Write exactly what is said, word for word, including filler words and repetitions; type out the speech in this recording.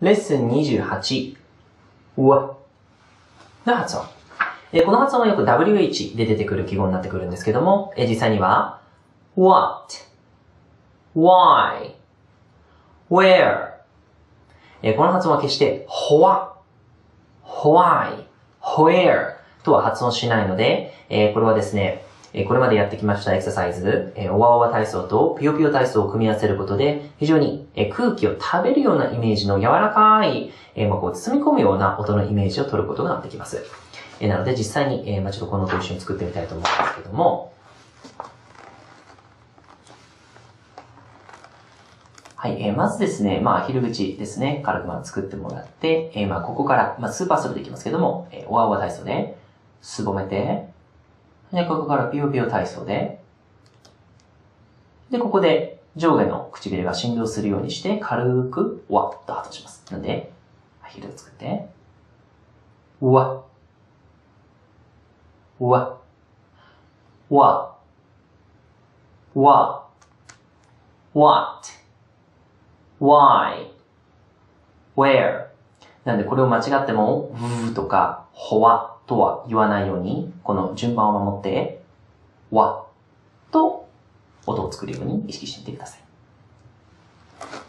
レッスンにじゅうはち。うわ。の発音。この発音はよく ダブリューエイチ で出てくる記号になってくるんですけども、実際には what, why, where。この発音は決して hoa, why, where とは発音しないので、これはですね、これまでやってきましたエクササイズ、おわおわ体操とぴよぴよ体操を組み合わせることで、非常に空気を食べるようなイメージの柔らかい、包み込むような音のイメージを取ることができます。なので実際に、まあ、ちょっとこの音を一緒に作ってみたいと思うんですけども、はい、まずですね、まあ、昼口ですね、軽くまあ作ってもらって、まあ、ここから、まあ、スーパーソルでいきますけども、おわおわ体操で、すぼめて、で、ここからピヨピヨ体操で、で、ここで上下の唇が振動するようにして、軽く、わっと発音します。なので、昼を作って、わ、わ、わ、わ、what, why, where。なので、これを間違っても、うとか、ほわ、とは言わないように、この順番を守って、わと音を作るように意識してみてください。